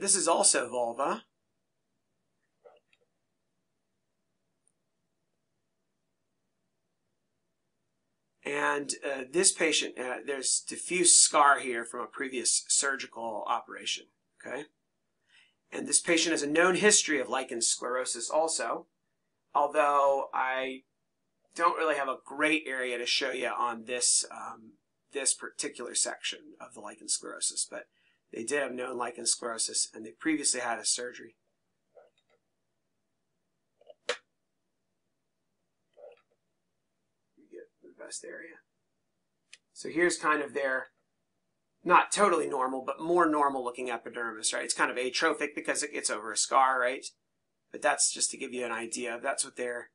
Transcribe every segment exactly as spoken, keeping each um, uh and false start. but this is also vulva. And uh, this patient, uh, there's diffuse scar here from a previous surgical operation, okay? And this patient has a known history of lichen sclerosus also, although I don't really have a great area to show you on this, um, this particular section of the lichen sclerosus, but they did have known lichen sclerosus, and they previously had a surgery. You get the best area. So here's kind of their, not totally normal, but more normal looking epidermis, right? It's kind of atrophic because it gets over a scar, right? But that's just to give you an idea. That's what their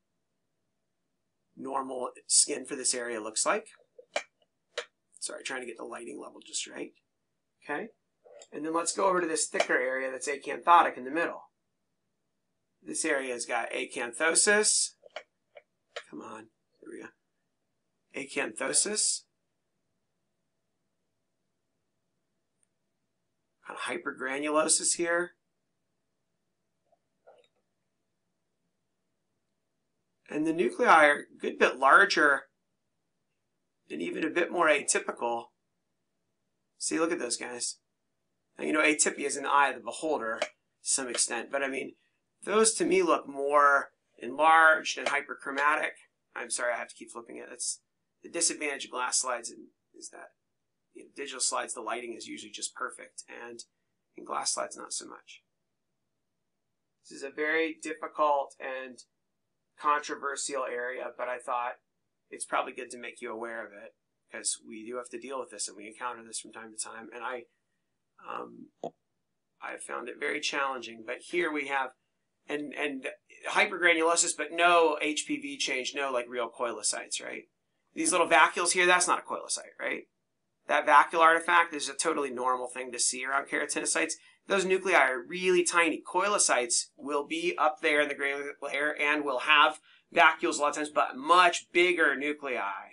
normal skin for this area looks like. Sorry, trying to get the lighting level just right. Okay. And then let's go over to this thicker area that's acanthotic in the middle. This area has got acanthosis. Come on, here we go. Acanthosis. Kind of hypergranulosis here. And the nuclei are a good bit larger and even a bit more atypical. See, look at those guys. Now, you know, atypia is in the eye of the beholder to some extent, but I mean, those to me look more enlarged and hyperchromatic. I'm sorry, I have to keep flipping it. That's the disadvantage of glass slides is that in digital slides, the lighting is usually just perfect, and in glass slides, not so much. This is a very difficult and controversial area, but I thought it's probably good to make you aware of it because we do have to deal with this, and we encounter this from time to time, and I Um, I found it very challenging, but here we have, and, and hypergranulosis, but no H P V change, no like real coilocytes, right? These little vacuoles here, that's not a coilocyte, right? That vacuole artifact is a totally normal thing to see around keratinocytes. Those nuclei are really tiny. Coilocytes will be up there in the granular layer and will have vacuoles a lot of times, but much bigger nuclei.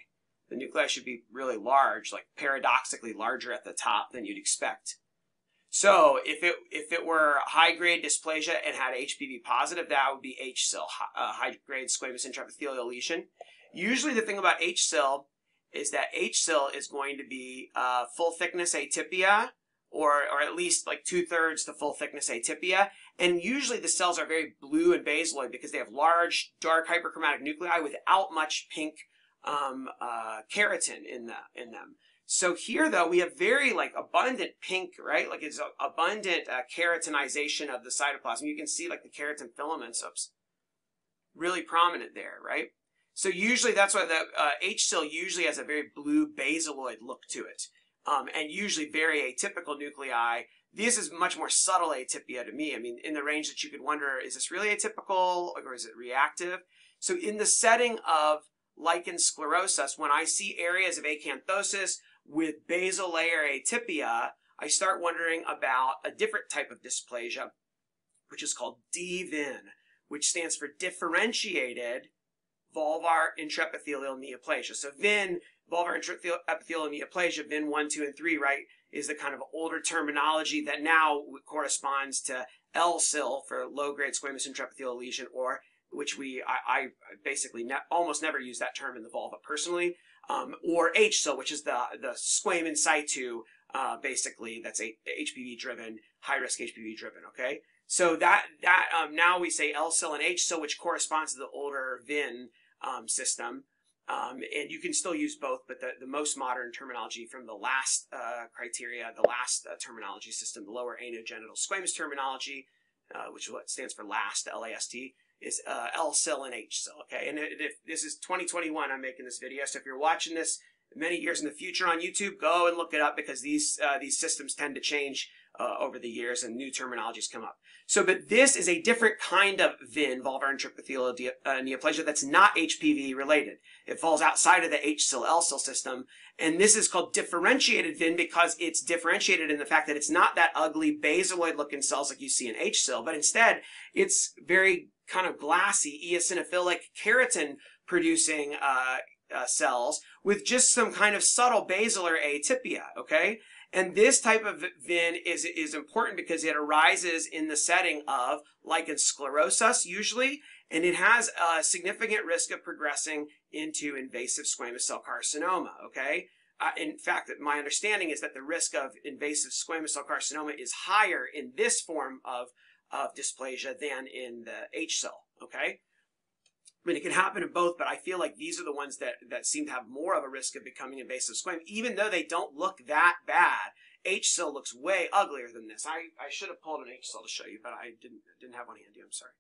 The nuclei should be really large, like paradoxically larger at the top than you'd expect. So if it if it were high-grade dysplasia and had H P V positive, that would be H S I L, uh, high-grade squamous intraepithelial lesion. Usually the thing about H S I L is that H S I L is going to be uh, full-thickness atypia, or, or at least like two-thirds the full-thickness atypia. And usually the cells are very blue and basaloid because they have large, dark, hyperchromatic nuclei without much pink um, uh, keratin in, the, in them. So here, though, we have very, like, abundant pink, right? Like, it's abundant uh, keratinization of the cytoplasm. You can see, like, the keratin filaments up really prominent there, right? So usually that's why the uh, H S I L usually has a very blue basaloid look to it, um, and usually very atypical nuclei. This is much more subtle atypia to me. I mean, in the range that you could wonder, is this really atypical or is it reactive? So in the setting of lichen sclerosus, when I see areas of acanthosis with basal layer atypia, I start wondering about a different type of dysplasia, which is called D V I N, which stands for differentiated vulvar intraepithelial neoplasia. So V I N, vulvar intraepithelial neoplasia, V I N one, two, and three, right, is the kind of older terminology that now corresponds to L S I L for low-grade squamous intraepithelial lesion, or which we, I, I basically ne almost never use that term in the vulva personally, um, or H S I L, which is the, the squam in situ, uh, basically, that's a, H P V-driven, high-risk H P V-driven, okay? So that, that um, now we say L S I L and H S I L, which corresponds to the older V I N um, system, um, and you can still use both, but the, the most modern terminology from the last uh, criteria, the last uh, terminology system, the lower anogenital squamous terminology, uh, which stands for LAST, L A S T, is uh, L S I L and H S I L, okay? And if this is twenty twenty-one, I'm making this video, so if you're watching this many years in the future on YouTube, go and look it up because these uh, these systems tend to change uh, over the years and new terminologies come up. So, but this is a different kind of V I N, vulvar intraepithelial uh, neoplasia, that's not H P V related. It falls outside of the H S I L, L S I L system, and this is called differentiated V I N because it's differentiated in the fact that it's not that ugly basaloid-looking cells like you see in H S I L, but instead, it's very kind of glassy, eosinophilic, keratin-producing uh, uh, cells with just some kind of subtle basilar atypia, okay? And this type of V I N is, is important because it arises in the setting of lichen sclerosus usually, and it has a significant risk of progressing into invasive squamous cell carcinoma, okay? Uh, in fact, my understanding is that the risk of invasive squamous cell carcinoma is higher in this form of, of dysplasia than in the H S I L, okay? I mean, it can happen in both, but I feel like these are the ones that, that seem to have more of a risk of becoming invasive squamous, even though they don't look that bad. H S I L looks way uglier than this. I, I should have pulled an H S I L to show you, but I didn't, didn't have one handy, I'm sorry.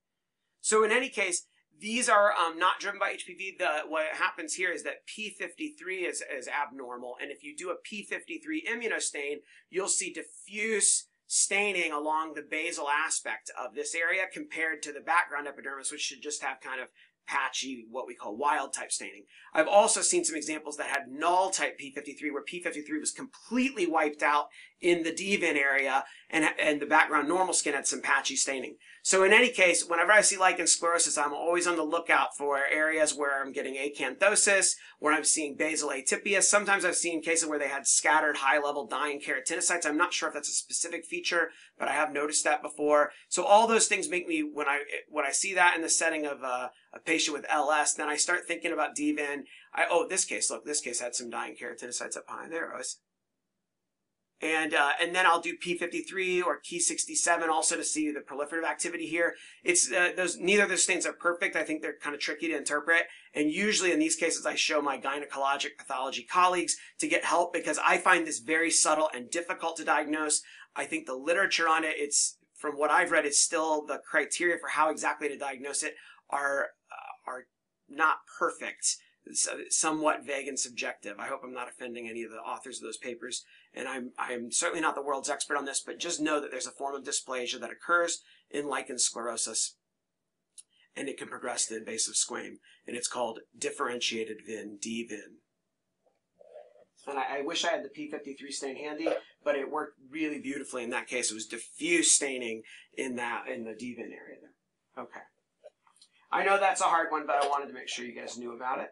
So in any case, these are um, not driven by H P V. The, what happens here is that P fifty-three is, is abnormal, and if you do a P fifty-three immunostain, you'll see diffuse staining along the basal aspect of this area compared to the background epidermis, which should just have kind of patchy, what we call wild-type staining. I've also seen some examples that had null-type P fifty-three, where P fifty-three was completely wiped out in the D V I N area, and, and the background normal skin had some patchy staining. So in any case, whenever I see lichen sclerosus, I'm always on the lookout for areas where I'm getting acanthosis, where I'm seeing basal atypia. Sometimes I've seen cases where they had scattered high-level dying keratinocytes. I'm not sure if that's a specific feature, but I have noticed that before. So all those things make me, when I, when I see that in the setting of a, a patient with L S, then I start thinking about D V I N. I, oh, this case, look, this case had some dying keratinocytes up high. There it was. And, uh, and then I'll do P fifty-three or Ki sixty-seven also to see the proliferative activity here. It's, uh, those, neither of those stains are perfect. I think they're kind of tricky to interpret. And usually in these cases, I show my gynecologic pathology colleagues to get help because I find this very subtle and difficult to diagnose. I think the literature on it, it's, from what I've read, it's still the criteria for how exactly to diagnose it are, uh, are not perfect. So, somewhat vague and subjective. I hope I'm not offending any of the authors of those papers, and I'm, I'm certainly not the world's expert on this, but just know that there's a form of dysplasia that occurs in lichen sclerosus, and it can progress to invasive squame, and it's called differentiated V I N, D V I N. And I, I wish I had the P fifty-three stain handy, but it worked really beautifully in that case. It was diffuse staining in that in the D V I N area there. Okay. I know that's a hard one, but I wanted to make sure you guys knew about it.